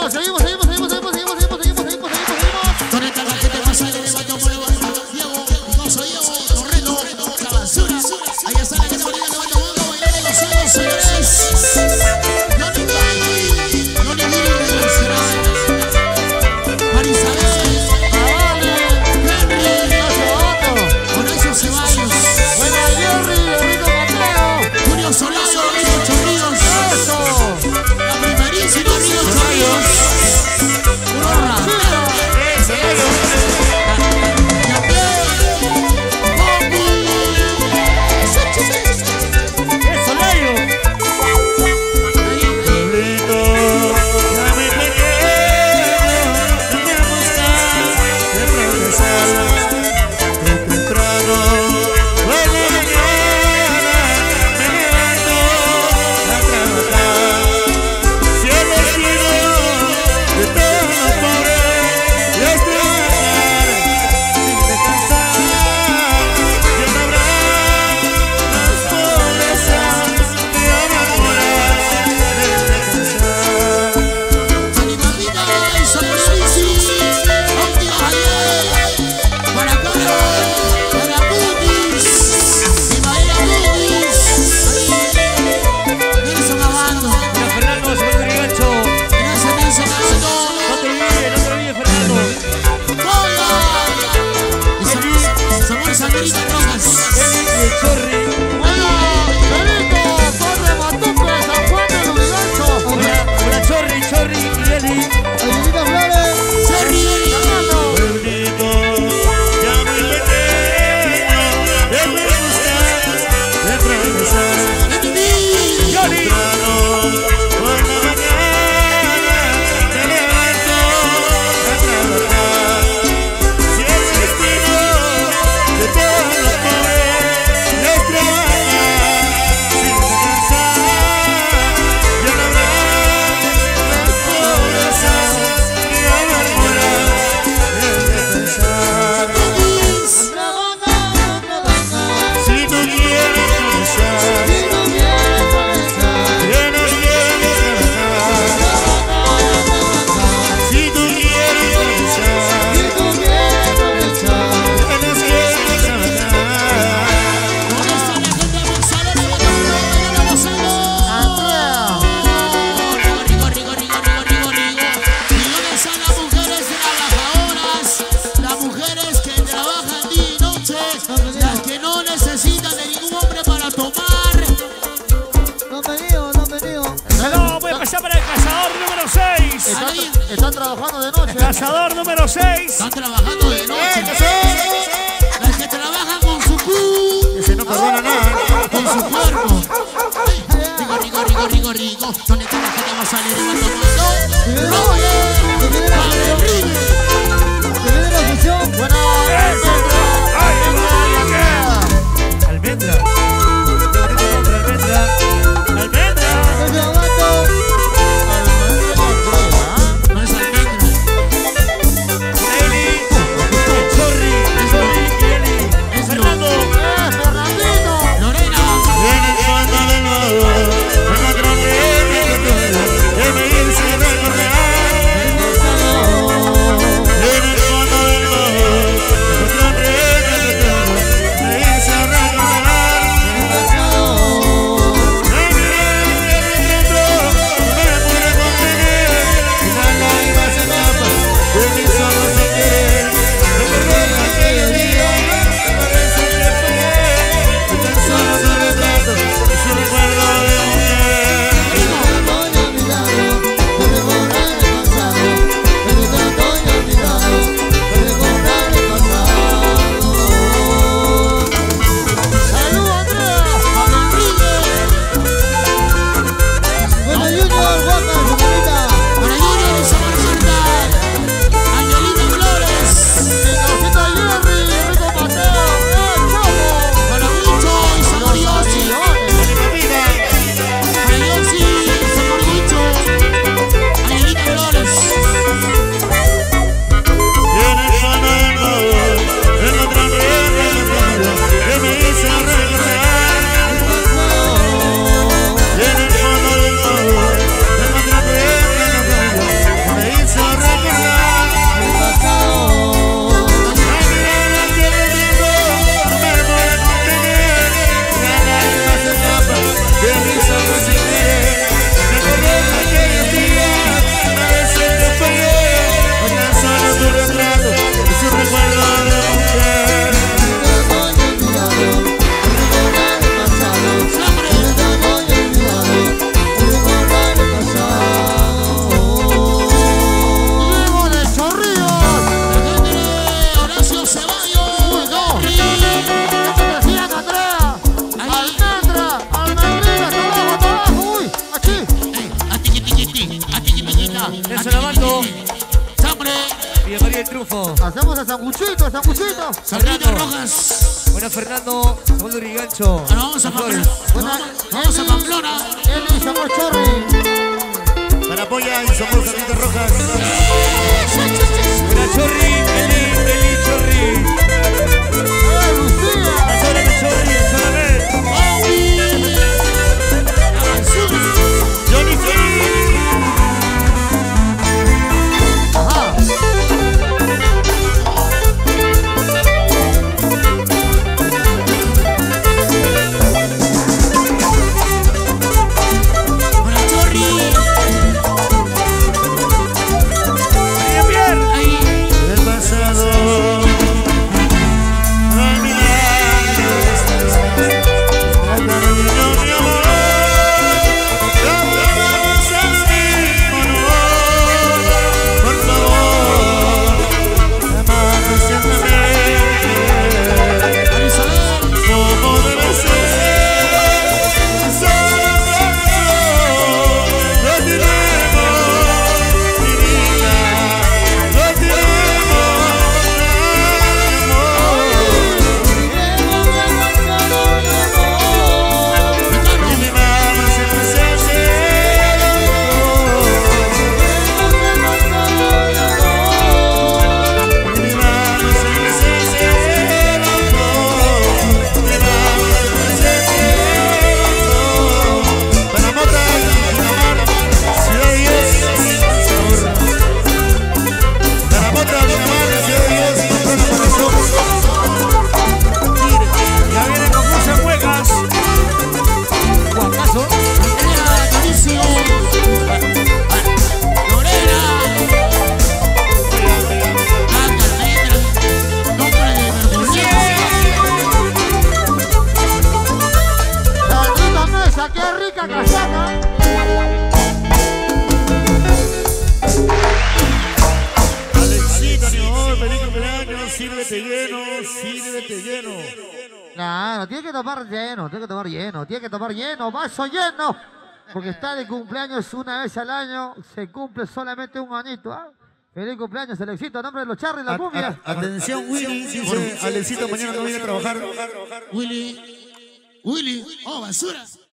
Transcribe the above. seguimos, seguimos, seguimos, seguimos, seguimos, seguimos, seguimos, seguimos, seguimos, seguimos. Con esta la gente pasa y levanto por el barrio. Diego, no soy yo, corriendo, la basura. Ahí está la gente bonita, levanta bongo, bailar en los suelos, señores. No te voy a renunciar. Marisabel, Pablo, Henry, Otto, Horacio Ceballos, Buena Jerry, Enrico Mateo, Julio Solano, Rigancho Ríos, eso. La primerísima Ríos Ríos. Corra, eso, Santitas Rojas, Eli Shamor Chorri. Están trabajando de noche. El cazador número 6. Están trabajando de noche. Las que trabajan con su cu. Ese no perdona nada. Con su cuerpo. Rico, rico, rico, rico, rico. ¿Dónde está la gente más alegre? ¡No! ¡Roger! ¡Padre Ribe! ¡Que viene la fusión! ¡Buena! ¡Almendra! ¡Almendra! ¡Almendra! ¡Almendra! Pamplona, el Salamanco, Chambre y de María del Triunfo. Hacemos a Sanguchito, a Sanguchito. Santitas Rojas. Buenas, Fernando. Segundo Rigancho. Ahora vamos a Pamplona. Vamos a Pamplona. Eli Shamor Chorri. Para Polla y Somos Santitas Rojas. Buenas, Chorri. Eli Chorri. ¡Ah, Lucía! ¡La Chorri, la Chorri, la Chorri! ¡Johnny, Johnny! Lleno, vaso lleno, porque está de cumpleaños una vez al año, se cumple solamente un añito, ¿ah? Feliz cumpleaños, Alexito, a nombre de los Charlis de la Cumbia. Atención, Willy, dice Alexito, mañana no viene a trabajar. Willy, oh, basura.